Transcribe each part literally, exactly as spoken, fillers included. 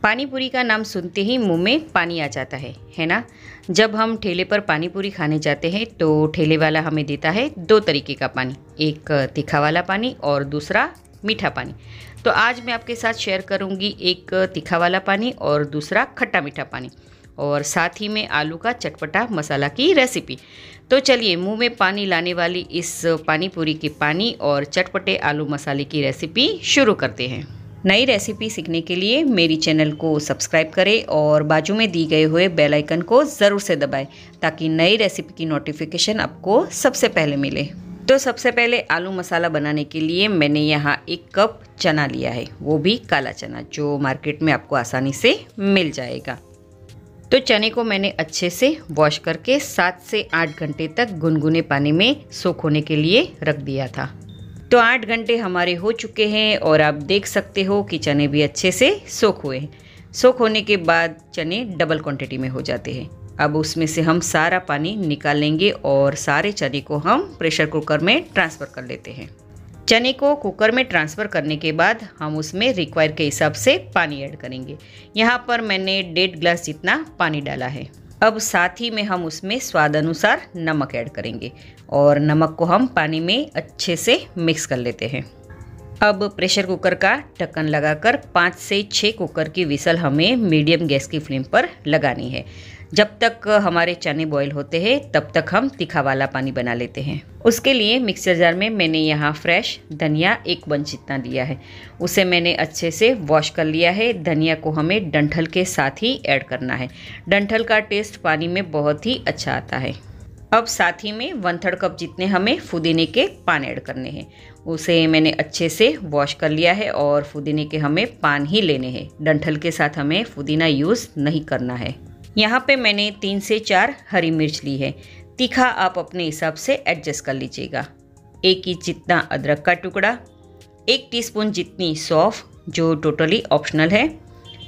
पानी पूरी का नाम सुनते ही मुंह में पानी आ जाता है है ना। जब हम ठेले पर पानी पूरी खाने जाते हैं तो ठेले वाला हमें देता है दो तरीके का पानी, एक तीखा वाला पानी और दूसरा मीठा पानी। तो आज मैं आपके साथ शेयर करूंगी एक तीखा वाला पानी और दूसरा खट्टा मीठा पानी, और साथ ही में आलू का चटपटा मसाला की रेसिपी। तो चलिए मुंह में पानी लाने वाली इस पानी पूरी के पानी और चटपटे आलू मसाले की रेसिपी शुरू करते हैं। नई रेसिपी सीखने के लिए मेरी चैनल को सब्सक्राइब करें और बाजू में दी गए हुए बेल आइकन को ज़रूर से दबाएं ताकि नई रेसिपी की नोटिफिकेशन आपको सबसे पहले मिले। तो सबसे पहले आलू मसाला बनाने के लिए मैंने यहाँ एक कप चना लिया है, वो भी काला चना जो मार्केट में आपको आसानी से मिल जाएगा। तो चने को मैंने अच्छे से वॉश करके सात से आठ घंटे तक गुनगुने पानी में सोख होने के लिए रख दिया था। तो आठ घंटे हमारे हो चुके हैं और आप देख सकते हो कि चने भी अच्छे से सोख हुए हैं। सोख होने के बाद चने डबल क्वांटिटी में हो जाते हैं। अब उसमें से हम सारा पानी निकाल लेंगे और सारे चने को हम प्रेशर कुकर में ट्रांसफ़र कर लेते हैं। चने को कुकर में ट्रांसफ़र करने के बाद हम उसमें रिक्वायर के हिसाब से पानी ऐड करेंगे। यहाँ पर मैंने डेढ़ ग्लास जितना पानी डाला है। अब साथ ही में हम उसमें स्वाद अनुसार नमक ऐड करेंगे और नमक को हम पानी में अच्छे से मिक्स कर लेते हैं। अब प्रेशर कुकर का ढक्कन लगाकर पाँच से छः कुकर की विसल हमें मीडियम गैस की फ्लेम पर लगानी है। जब तक हमारे चने बॉईल होते हैं तब तक हम तीखा वाला पानी बना लेते हैं। उसके लिए मिक्सर जार में मैंने यहाँ फ्रेश धनिया एक बंच जितना लिया है, उसे मैंने अच्छे से वॉश कर लिया है। धनिया को हमें डंठल के साथ ही ऐड करना है, डंठल का टेस्ट पानी में बहुत ही अच्छा आता है। अब साथ ही में वन थर्ड कप जितने हमें पुदीने के पान ऐड करने हैं, उसे मैंने अच्छे से वॉश कर लिया है और पुदीने के हमें पान ही लेने हैं, डंठल के साथ हमें पुदीना यूज़ नहीं करना है। यहाँ पे मैंने तीन से चार हरी मिर्च ली है, तीखा आप अपने हिसाब से एडजस्ट कर लीजिएगा। एक इंच जितना अदरक का टुकड़ा, एक टीस्पून जितनी सौंफ जो टोटली ऑप्शनल है,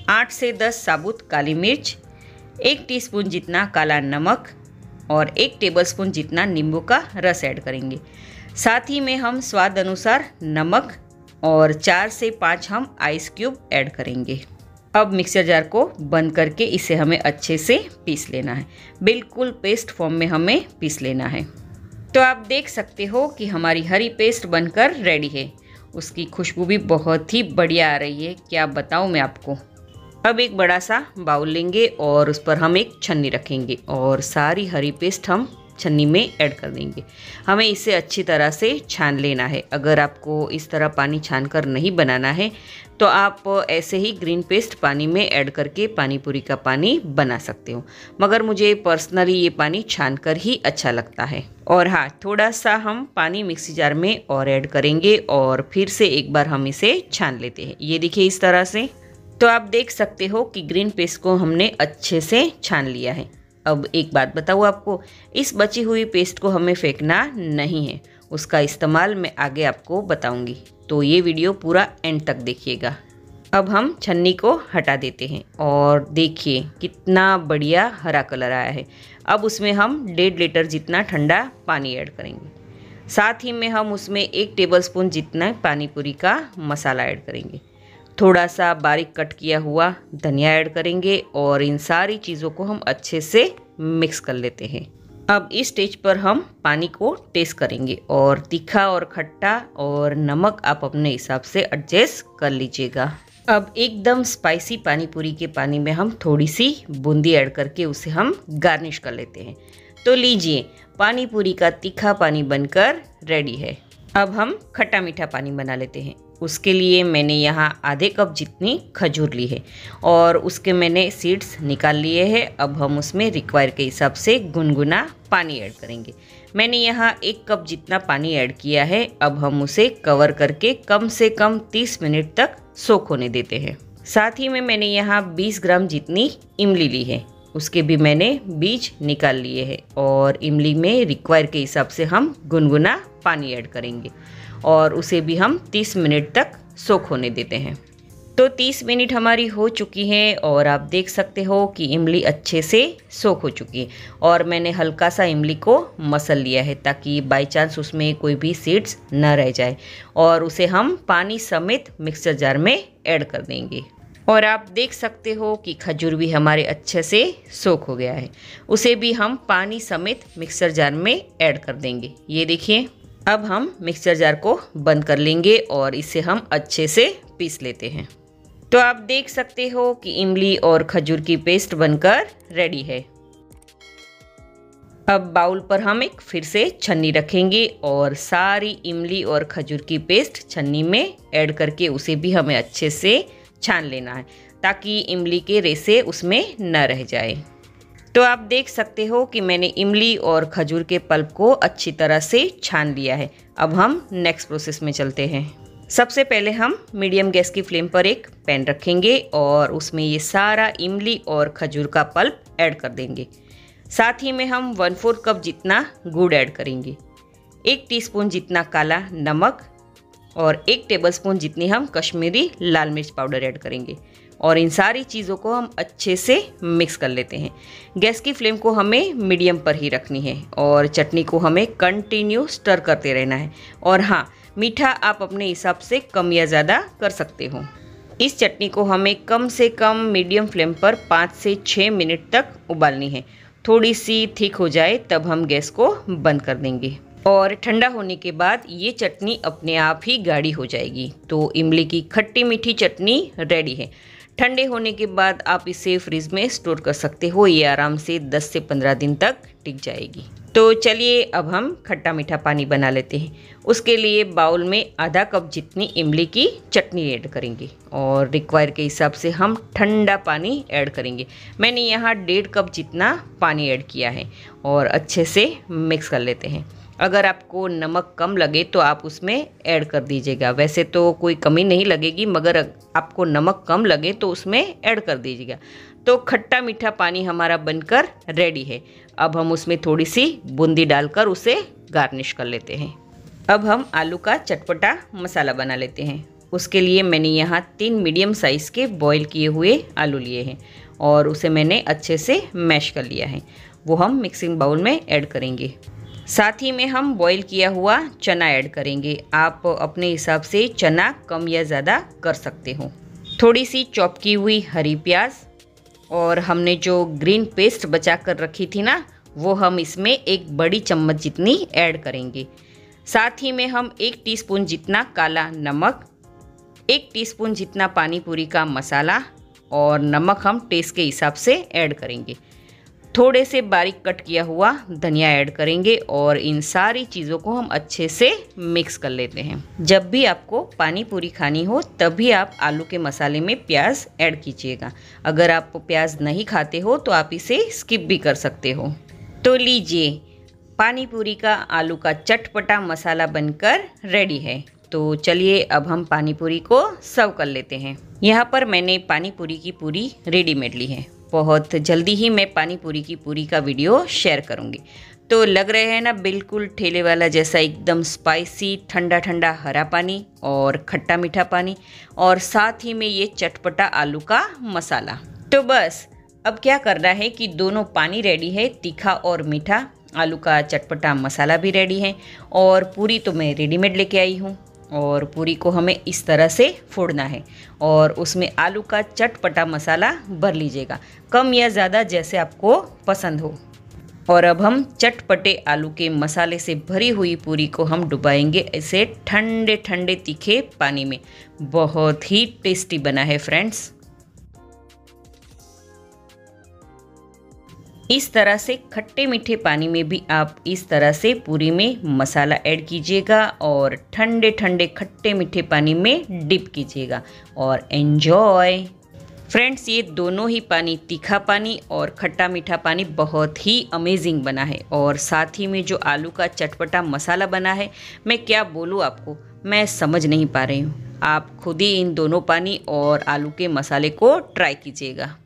आठ से दस साबुत काली मिर्च, एक टीस्पून जितना काला नमक और एक टेबलस्पून जितना नींबू का रस ऐड करेंगे। साथ ही में हम स्वाद अनुसार नमक और चार से पाँच हम आइस क्यूब ऐड करेंगे। अब मिक्सर जार को बंद करके इसे हमें अच्छे से पीस लेना है, बिल्कुल पेस्ट फॉर्म में हमें पीस लेना है। तो आप देख सकते हो कि हमारी हरी पेस्ट बनकर रेडी है। उसकी खुशबू भी बहुत ही बढ़िया आ रही है, क्या बताऊँ मैं आपको। अब एक बड़ा सा बाउल लेंगे और उस पर हम एक छन्नी रखेंगे और सारी हरी पेस्ट हम छन्नी में ऐड कर देंगे। हमें इसे अच्छी तरह से छान लेना है। अगर आपको इस तरह पानी छानकर नहीं बनाना है तो आप ऐसे ही ग्रीन पेस्ट पानी में ऐड करके पानी पूरी का पानी बना सकते हो, मगर मुझे पर्सनली ये पानी छानकर ही अच्छा लगता है। और हाँ, थोड़ा सा हम पानी मिक्सी जार में और ऐड करेंगे और फिर से एक बार हम इसे छान लेते हैं। ये देखिए इस तरह से। तो आप देख सकते हो कि ग्रीन पेस्ट को हमने अच्छे से छान लिया है। अब एक बात बताऊँ आपको, इस बची हुई पेस्ट को हमें फेंकना नहीं है, उसका इस्तेमाल मैं आगे आपको बताऊंगी, तो ये वीडियो पूरा एंड तक देखिएगा। अब हम छन्नी को हटा देते हैं और देखिए कितना बढ़िया हरा कलर आया है। अब उसमें हम डेढ़ लीटर जितना ठंडा पानी ऐड करेंगे। साथ ही में हम उसमें एक टेबलस्पून जितना पानी पूरी का मसाला ऐड करेंगे, थोड़ा सा बारीक कट किया हुआ धनिया ऐड करेंगे और इन सारी चीज़ों को हम अच्छे से मिक्स कर लेते हैं। अब इस स्टेज पर हम पानी को टेस्ट करेंगे और तीखा और खट्टा और नमक आप अपने हिसाब से एडजस्ट कर लीजिएगा। अब एकदम स्पाइसी पानी पूरी के पानी में हम थोड़ी सी बूंदी ऐड करके उसे हम गार्निश कर लेते हैं। तो लीजिए, पानी पूरी का तीखा पानी बनकर रेडी है। अब हम खट्टा मीठा पानी बना लेते हैं। उसके लिए मैंने यहाँ आधे कप जितनी खजूर ली है और उसके मैंने सीड्स निकाल लिए हैं। अब हम उसमें रिक्वायर के हिसाब से गुनगुना पानी ऐड करेंगे। मैंने यहाँ एक कप जितना पानी ऐड किया है। अब हम उसे कवर करके कम से कम तीस मिनट तक सोख होने देते हैं। साथ ही में मैंने यहाँ बीस ग्राम जितनी इमली ली है, उसके भी मैंने बीज निकाल लिए हैं और इमली में रिक्वायर के हिसाब से हम गुनगुना पानी ऐड करेंगे और उसे भी हम तीस मिनट तक सोख होने देते हैं। तो तीस मिनट हमारी हो चुकी है और आप देख सकते हो कि इमली अच्छे से सोख हो चुकी है। और मैंने हल्का सा इमली को मसल लिया है ताकि बाय चांस उसमें कोई भी सीड्स न रह जाए। और उसे हम पानी समेत मिक्सर जार में ऐड कर देंगे। और आप देख सकते हो कि खजूर भी हमारे अच्छे से सोख हो गया है, उसे भी हम पानी समेत मिक्सर जार में ऐड कर देंगे। ये देखिए, अब हम मिक्सर जार को बंद कर लेंगे और इसे हम अच्छे से पीस लेते हैं। तो आप देख सकते हो कि इमली और खजूर की पेस्ट बनकर रेडी है। अब बाउल पर हम एक फिर से छन्नी रखेंगे और सारी इमली और खजूर की पेस्ट छन्नी में ऐड करके उसे भी हमें अच्छे से छान लेना है ताकि इमली के रेशे उसमें न रह जाए। तो आप देख सकते हो कि मैंने इमली और खजूर के पल्प को अच्छी तरह से छान लिया है। अब हम नेक्स्ट प्रोसेस में चलते हैं। सबसे पहले हम मीडियम गैस की फ्लेम पर एक पैन रखेंगे और उसमें ये सारा इमली और खजूर का पल्प ऐड कर देंगे। साथ ही में हम वन फोर्थ कप जितना गुड़ ऐड करेंगे, एक टीस्पून जितना काला नमक और एक टेबलस्पून जितनी हम कश्मीरी लाल मिर्च पाउडर ऐड करेंगे। और इन सारी चीज़ों को हम अच्छे से मिक्स कर लेते हैं। गैस की फ्लेम को हमें मीडियम पर ही रखनी है और चटनी को हमें कंटिन्यू स्टर करते रहना है। और हाँ, मीठा आप अपने हिसाब से कम या ज़्यादा कर सकते हो। इस चटनी को हमें कम से कम मीडियम फ्लेम पर पाँच से छः मिनट तक उबालनी है। थोड़ी सी थिक हो जाए तब हम गैस को बंद कर देंगे। और ठंडा होने के बाद ये चटनी अपने आप ही गाढ़ी हो जाएगी। तो इमली की खट्टी मीठी चटनी रेडी है। ठंडे होने के बाद आप इसे फ्रिज में स्टोर कर सकते हो। ये आराम से दस से पंद्रह दिन तक टिक जाएगी। तो चलिए अब हम खट्टा मीठा पानी बना लेते हैं। उसके लिए बाउल में आधा कप जितनी इमली की चटनी ऐड करेंगे और रिक्वायर के हिसाब से हम ठंडा पानी ऐड करेंगे। मैंने यहाँ डेढ़ कप जितना पानी ऐड किया है और अच्छे से मिक्स कर लेते हैं। अगर आपको नमक कम लगे तो आप उसमें ऐड कर दीजिएगा, वैसे तो कोई कमी नहीं लगेगी, मगर आपको नमक कम लगे तो उसमें ऐड कर दीजिएगा। तो खट्टा मीठा पानी हमारा बनकर रेडी है। अब हम उसमें थोड़ी सी बूंदी डालकर उसे गार्निश कर लेते हैं। अब हम आलू का चटपटा मसाला बना लेते हैं। उसके लिए मैंने यहाँ तीन मीडियम साइज़ के बॉईल किए हुए आलू लिए हैं और उसे मैंने अच्छे से मैश कर लिया है। वो हम मिक्सिंग बाउल में ऐड करेंगे। साथ ही में हम बॉईल किया हुआ चना ऐड करेंगे। आप अपने हिसाब से चना कम या ज़्यादा कर सकते हो। थोड़ी सी चॉप की हुई हरी प्याज और हमने जो ग्रीन पेस्ट बचा कर रखी थी ना, वो हम इसमें एक बड़ी चम्मच जितनी ऐड करेंगे। साथ ही में हम एक टीस्पून जितना काला नमक, एक टीस्पून जितना पानी पूरी का मसाला और नमक हम टेस्ट के हिसाब से ऐड करेंगे। थोड़े से बारीक कट किया हुआ धनिया ऐड करेंगे और इन सारी चीज़ों को हम अच्छे से मिक्स कर लेते हैं। जब भी आपको पानी पूरी खानी हो तभी आप आलू के मसाले में प्याज ऐड कीजिएगा। अगर आप प्याज नहीं खाते हो तो आप इसे स्किप भी कर सकते हो। तो लीजिए, पानी पूरी का आलू का चटपटा मसाला बनकर रेडी है। तो चलिए अब हम पानी पूरी को सर्व कर लेते हैं। यहाँ पर मैंने पानी पूरी की पूरी रेडीमेड ली है। बहुत जल्दी ही मैं पानी पूरी की पूरी का वीडियो शेयर करूँगी। तो लग रहे हैं ना बिल्कुल ठेले वाला जैसा, एकदम स्पाइसी ठंडा ठंडा हरा पानी और खट्टा मीठा पानी और साथ ही में ये चटपटा आलू का मसाला। तो बस अब क्या करना है कि दोनों पानी रेडी है, तीखा और मीठा, आलू का चटपटा मसाला भी रेडी है और पूरी तो मैं रेडीमेड लेके आई हूँ। और पूरी को हमें इस तरह से फोड़ना है और उसमें आलू का चटपटा मसाला भर लीजिएगा, कम या ज़्यादा जैसे आपको पसंद हो। और अब हम चटपटे आलू के मसाले से भरी हुई पूरी को हम डुबाएंगे ऐसे ठंडे ठंडे तीखे पानी में। बहुत ही टेस्टी बना है फ्रेंड्स। इस तरह से खट्टे मीठे पानी में भी आप इस तरह से पूरी में मसाला ऐड कीजिएगा और ठंडे ठंडे खट्टे मीठे पानी में डिप कीजिएगा और एन्जॉय। फ्रेंड्स, ये दोनों ही पानी, तीखा पानी और खट्टा मीठा पानी, बहुत ही अमेजिंग बना है। और साथ ही में जो आलू का चटपटा मसाला बना है, मैं क्या बोलूँ आपको, मैं समझ नहीं पा रही हूँ। आप खुद ही इन दोनों पानी और आलू के मसाले को ट्राई कीजिएगा।